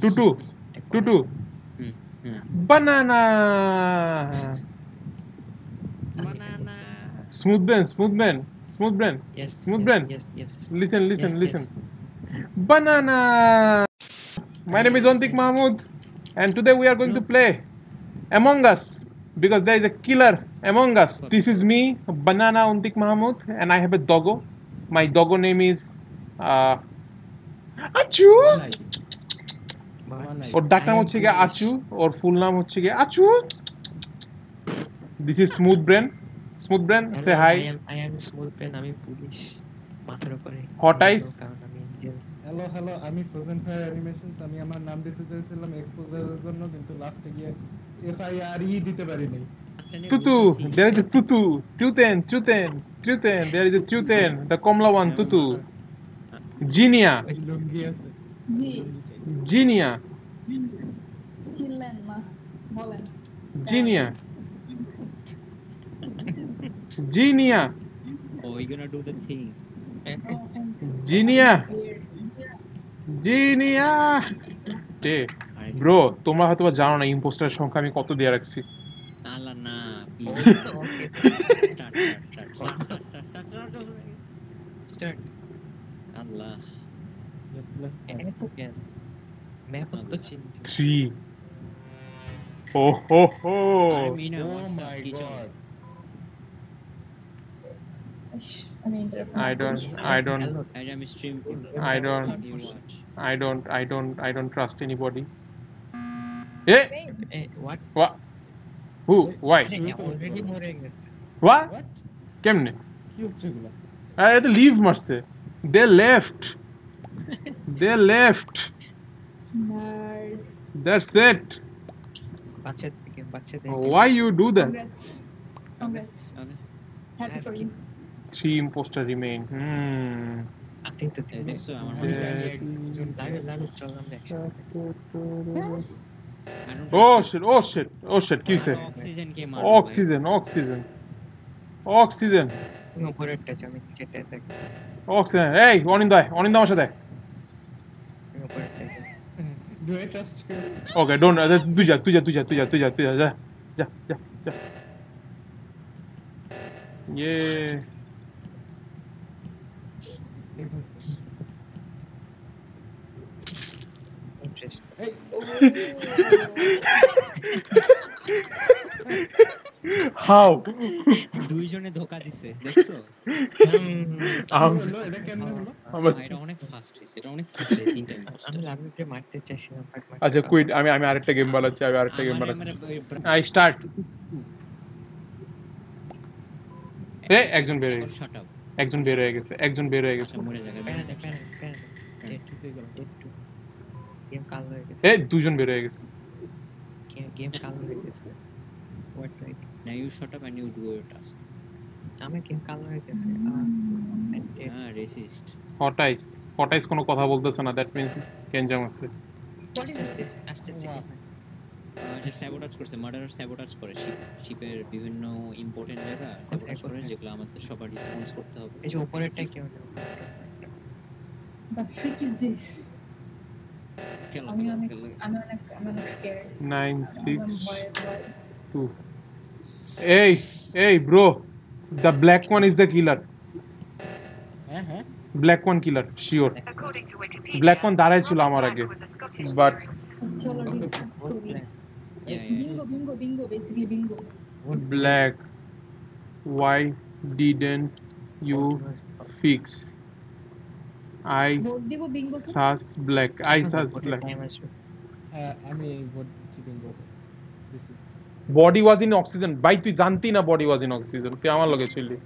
Tutu. Tutu. Banana. Banana. Smooth brain. Smooth brain. Smooth brain. Yes. Smooth brain. Yes. Yes. Listen. Listen. Yes, listen. Yes. Banana. My name is Antik Mahmud, and today we are going to play Among Us because there is a killer among us. This is me, Banana Antik Mahmud, and I have a doggo. My doggo name is Achu, or Dakamuchiga Achu, or Fulamuchiga Achu. This is Smooth Brain. Smooth Brain, say hi. I am Smooth Brain. I am Polish. Hot Eyes. Hello, hello. I'm Frozen Fire Animations. I'm your name. I'm exposed to the last year. If I are he did it. Tutu. There is a Tutu. Tuten. There is a Tuten. The Komla one. Tutu. Genia. Genia. Genia. Genia. Oh, you're gonna do the thing. Genia. Genia. Hey, bro, tomra hoto ba jano na imposter er shongkha ami koto diye rakchi. Nala na. Start. Allah. Let's start. मैं खुद तो चिन. 3. Oh ho ho. Oh my god. I don't trust anybody. Hey, what? What? Who? Why? What? Kemne? I to leave Marse. They left. They left. That's it. Why you do that? Congrats. Happy for you. 3 imposters remain. I think that they do. So I want to get. Oh shit. Kill say. Oxygen. No, correct. Touch me. Check. Oxygen. Hey, on in the mashade. No, correct. Do I trust you? Okay, don't. Tuja. Yeah. Interesting. Hey, how? Duijone dhoka dise. Dekho. Amra onek fast hoyse. Eta onek fast hoyse 3 time. Amra amike marte chailam but. Acha quit. Ami arekta game balachi. I start. Hey, ekjon bere geche. Shut up. একজন বের হয়ে গেছে এ দুইজন বের হয়ে গেছে game কালো হয়ে গেছে what right now you shut up and you do your task আমি গেম কালো হয়ে গেছে আর রেসিস্ট হট আইস কোনো কথা বলতেছে না দ্যাট মিন্স কেনজাম আছে হোয়াট ইজ দিস যে স্যাবোটাজ করছে মার্ডারার স্যাবোটাজ করে শিপের বিভিন্ন ইম্পর্টেন্ট জায়গা স্যাবোটাজ করে যেগুলো আমাদের সবার রেসপন্স করতে হবে এই যে উপরেরটা কি হলো বাট ফ্রিক ইজ দিস আমি অনেক স্কেয়ার্ড 962 এই bro the black one is the killer হ্যাঁ black one killer sure black one দাঁড়ায় ছিল আমার আগে but Bingo, basically bingo. Black, why didn't you fix? I sus black. I mean, what bingo? Body was in oxygen. By tu janti na body was in oxygen. Te amar loge chili.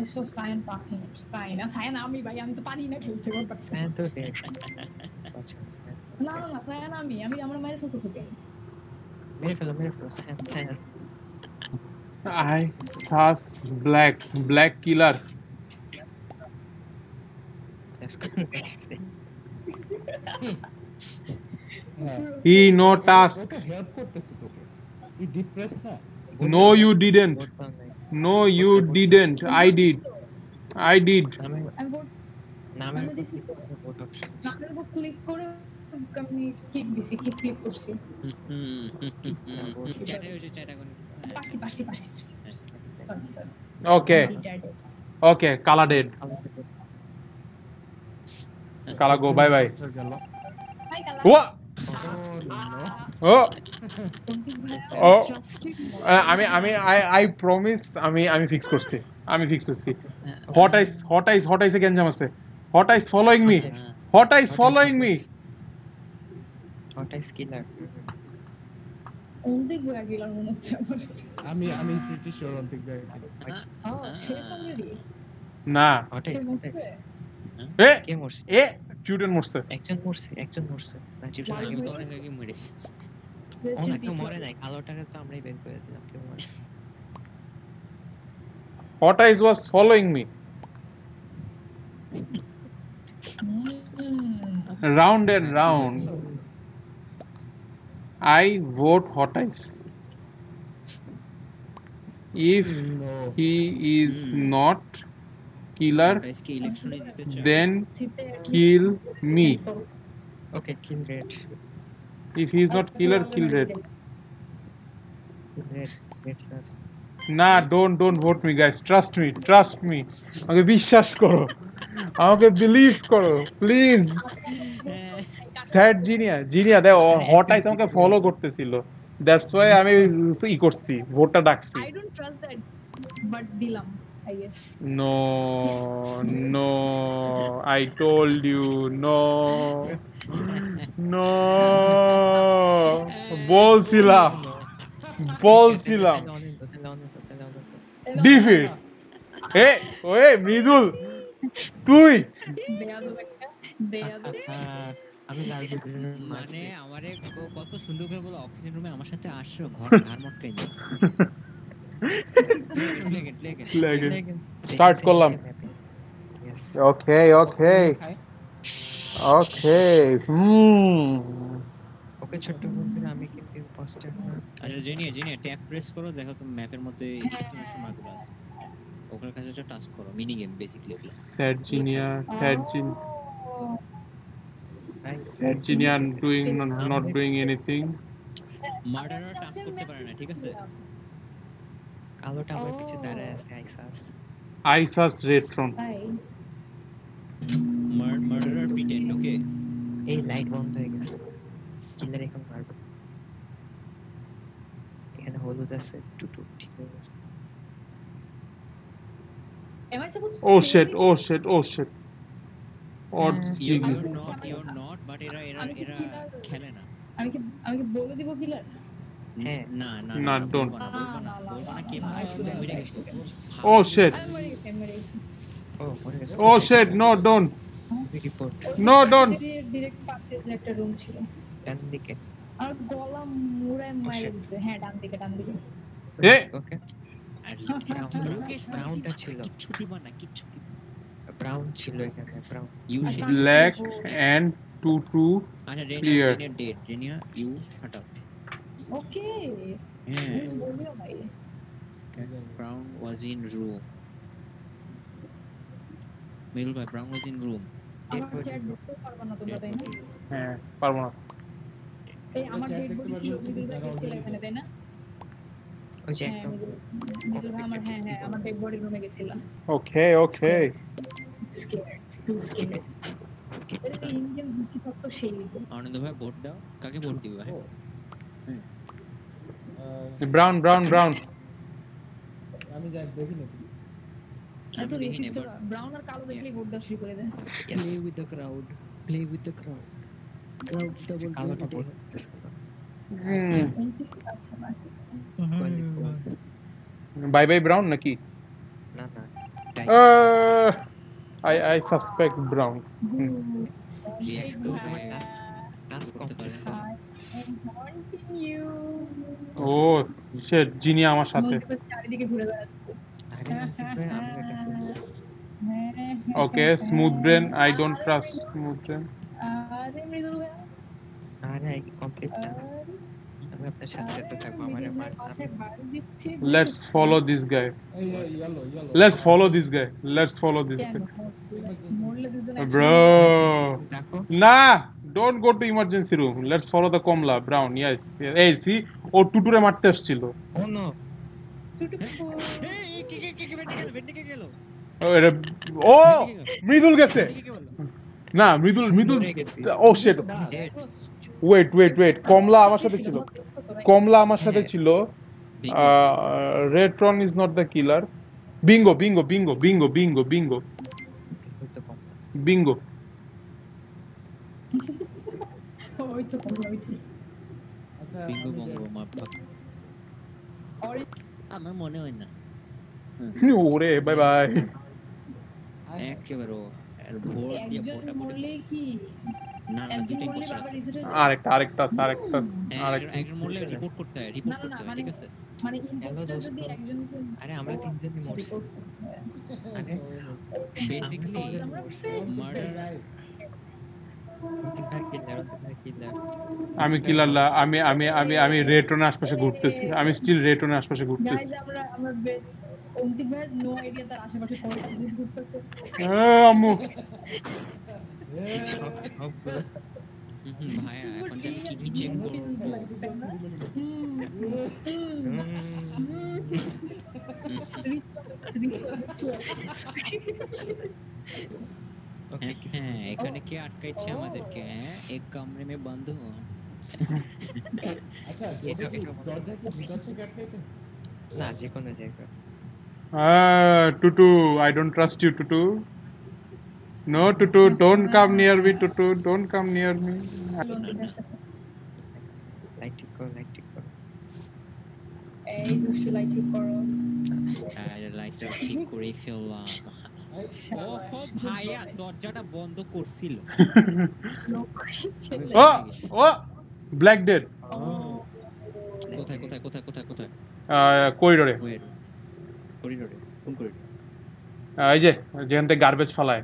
I saw cyan passing it. Cyan ami bhai ami to pani na khelte bol but cyan to the না cyan ami amra mere focus hote mere focus cyan I sus black killer he no task help korteche toke he depressed na No, you didn't. I did. নামের report option নামের উপর click করে আমি click দিছি কি click করছি chat হইছে chat এখন পারছি ওকে ওকে কালা ডেড কালা গো বাই বাই ওয়া Oh, oh! I promise. I fix korsi. Hot eyes again jamasse. Hot eyes following me. Hot eyes killer. Only guy killer hono chhiye. I mean pretty sure only guy killer. Oh, she already. Nah. Hot eyes. Eh? Student morse. Action morse. That you should give door hage mere. On ekta more nai kalo taka to amrai ben kore dilam ke more. Hot eyes was following me. Round and round. I vote hot eyes. If he is not killer, then kill me. Okay, kill red. If he is not killer, kill red. Nah, don't vote me, guys. Trust me. Okay, বিশ্বাস করো, আমাকে believe করো, please. Sad genius. They hot eyes আমাকে follow করতেছিল. That's why আমি ই করছি, ভোটটা ডাকছি. I don't trust that, but দিলাম. Yes. No, I told you, no. Bol silam. Defeat. Hey, Mridul, tui. Mane, amare koto sundor kore bolo oxygen room e amar sathe asho, ghar motkai dao. Play again. Start column. Okay. Okay, chotto bondhu ami kintu poster na. Acha jeniye tab press koro dekho to map er moddhe destination mark kora ache. Okar kache to touch koro mini game basically. Sad genius doing not doing anything. Murderer touch korte pare na, thik ache. Kalo ta amar piche daraye ache Aisas retron murderer beaten okay ei light bomb hoye geche killer ekon marbo ekhane holud ache tutu am I supposed to oh shit odds you're not but era khele na ami ki bole dibo killer No, don't. Oh shit, no, don't. Brown. Black and tutu clear. You shut up. Okay. Who's Bolio bhai? Brown was in room. Middle bhai Brown was in room. Amar chat দেখতে পারবো না তোমরা তাই না? হ্যাঁ, পারবো না। এই আমার ডেট বলেছিল মিডল ভাই গেছিল এখানে তাই না? ওই যে একদম মিডল ভাই আমার হ্যাঁ আমার ডেট বডি রুমে গেছিল। ওকে। Scared. এটা ইঞ্জিন কি কত সেই লিখো। আনন্দ ভাই ভোট দাও। কাকে ভোট দিবা হ্যাঁ? Brown. আমি যাই দেখি না। এত দেখি না। Brown আর কালো দেখলেই ভোট দাও শুরু করে দেন। Play with the crowd. Crowd double কালোটা ভোট। Bye Brown নাকি? না। I suspect Brown. Yes, go ahead. I'm haunting you. Oh, shit, Genie amar sathe. Okay, smooth brain. I don't trust smooth brain. Let's follow this guy. Bro. Nah, don't go to emergency room. Let's follow the Komla. Brown, yes. Hey, see? Oh, Tuture Matte Chilo. Oh, no. Hey, oh, Mridul Gese. Nah, Mridul. Oh, shit. Wait, wait, wait. Komla Amashate Chilo. Komla Amashate Chilo. Retron is not the killer. Bingo, bingo, bingo, bingo, bingo, bingo. Bingo. Bingo, bongo, map. I'm money on. Hooray, bye bye. Thank you, bro. Basically, murder. I'm a killer. I'm a Retron Ashpasha Guptas. I'm still Retron Ashpasha Guptas. Antik has no idea that Ashpasha Guptas. Okay. এখানে কি আটকাইছে আমাদেরকে এক কামরে মে বন্ধ হো আচ্ছা দরজা কি ভিতর থেকে আটকাইছে না যে কোন জায়গা Tutu, I don't trust you, Tutu. No, Tutu, don't come near me, Tutu, don't come near me. Light to go. Hey, you should light to go. I like to keep refill. Oh, bhaiya, dorjata bondho korchilo. Oh, Black Dead. Kothay? Corridor. Kon corridor? Ei je, jehante garbage phalay.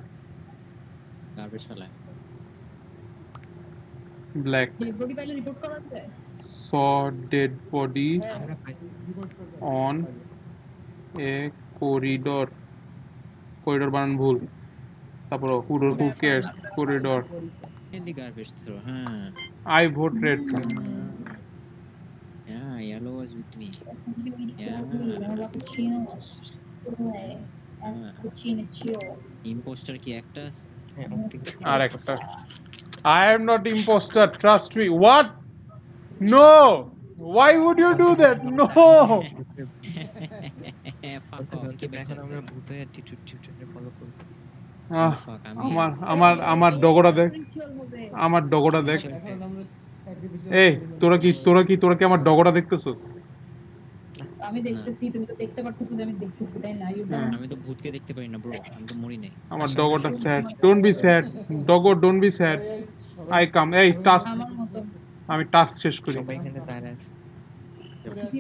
Black. Dead body pile report kora ache. Saw dead body on a corridor. Corridor banan bhul tapor who cares corridor in the garbage throw I vote red yeah yellow was with me imposter ki ekta ar ekta I am not imposter trust me what no why would you do that no Don't be sad. Dogo, don't be sad. I come. Hey, task. আমি task শেষ করি সবাই এখানে দাঁড়া আছে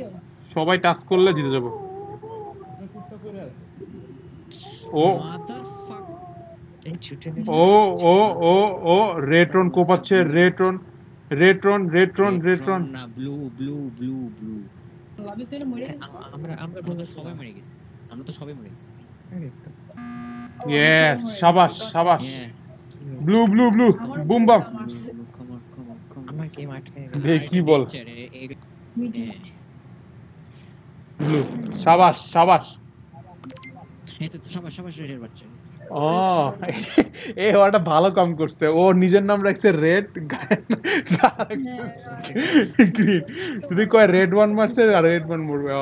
সবাই task করলে জিতে যাব ও ও ও ও ও রেট্রন কোপাচ্ছে রেট্রন না ব্লু আমি তো মরে গেছি আমরা বন্ধু সবাই মরে গেছি ইয়েস শাবাশ blue boom bam Blue. Shabash. Oh, hey, what a bhalo kam korche. Oh, nijer naam rakhche red. Green. Tudhi koi red one marche, red one morbe.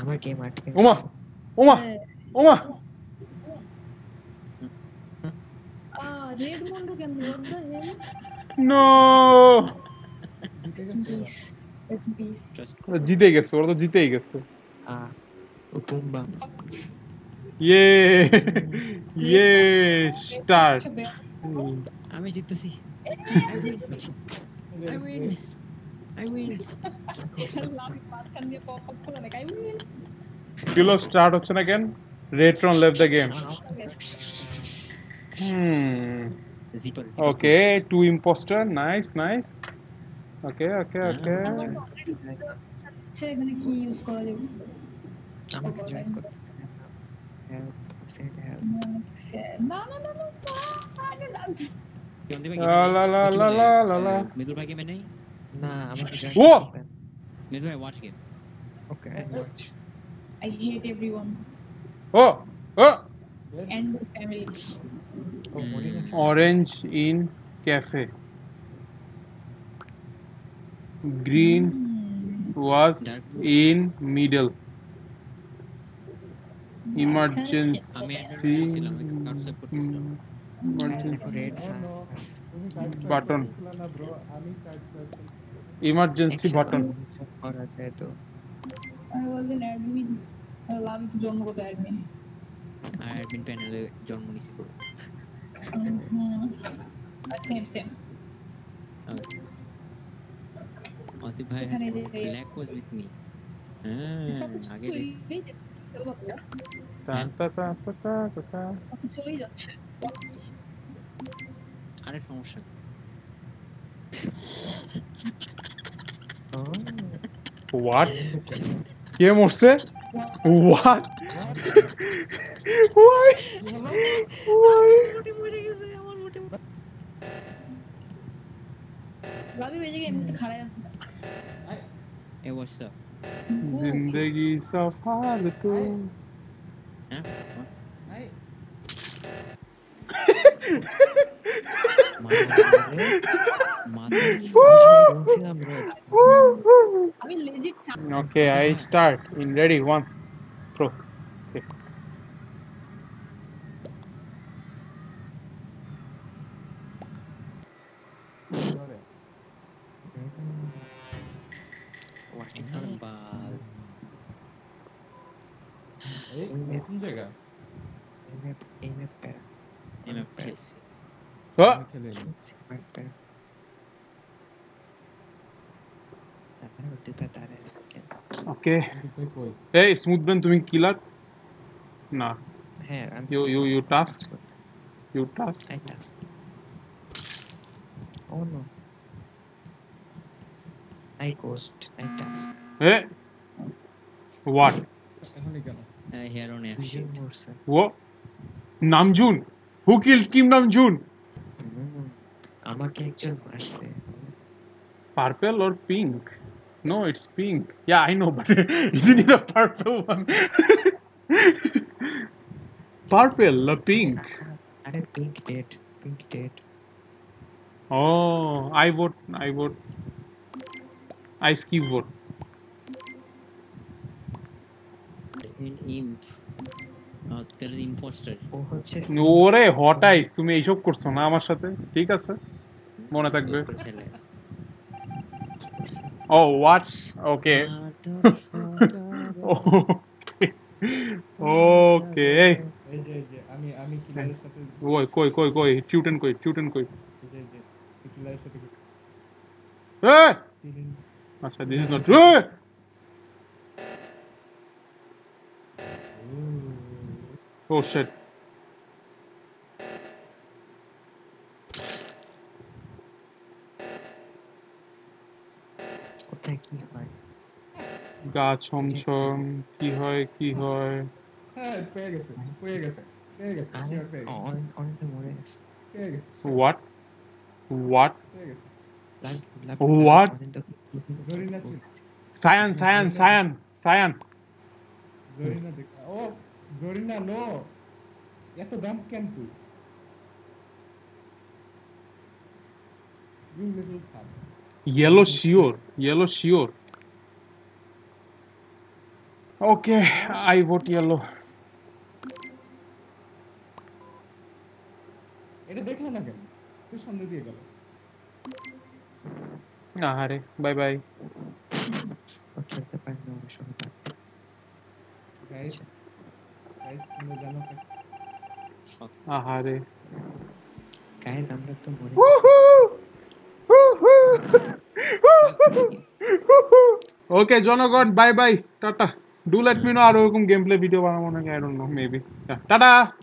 Amar game atke. Uma. Red Mondo can block the hell? No! It's peace. Jitei gets. Ah. Utumba. Yay! Start. I'm a jitasi. I win. Kilo start option again. Retron left the game. Zipper. Okay, two imposter. Nice. Okay. Watch game. Okay, watch. I hate everyone. Oh! Oh! And the family. Orange in cafe. Green was in middle. Emergency button. I was an admin. I love to John with admin. I had been panel John Municipal. Same. Okay. Antik bhai, black was with me. What? What? Why? Why? Hey, what's up? Zindagi so hard to. Okay, I start in ready one. Pro. Okay. What? Okay. Hey, smooth brain, you killer? Nah. You task. You task. I task. Oh no. I ghost. I task. Hey. What? I hear on action. What? Namjoon. Who killed Kim Namjoon? Purple or pink? No, it's pink. Yeah, I know, but isn't it the purple one? Purple or pink? Pink dead. Oh, I vote. I skip vote. An imp. There is imposter. No, hot eyes. You may show Kursona, Mashate. Take us, sir. Oh, what? Okay. Okay. Koi. Putin koi. Hey! Asha, this is not true. Hey! Oh shit. Ki hoy. What? Cyan. Oh. Zorina, no. You to dump can do. You little thumb. Yellow, sure. Okay, I vote yellow. Bye bye. Guys. Guys, I'm not too worried. Okay, Jonagon, bye bye. Tata. Do let me know how to gameplay video. I don't know, maybe. Yeah. Tata!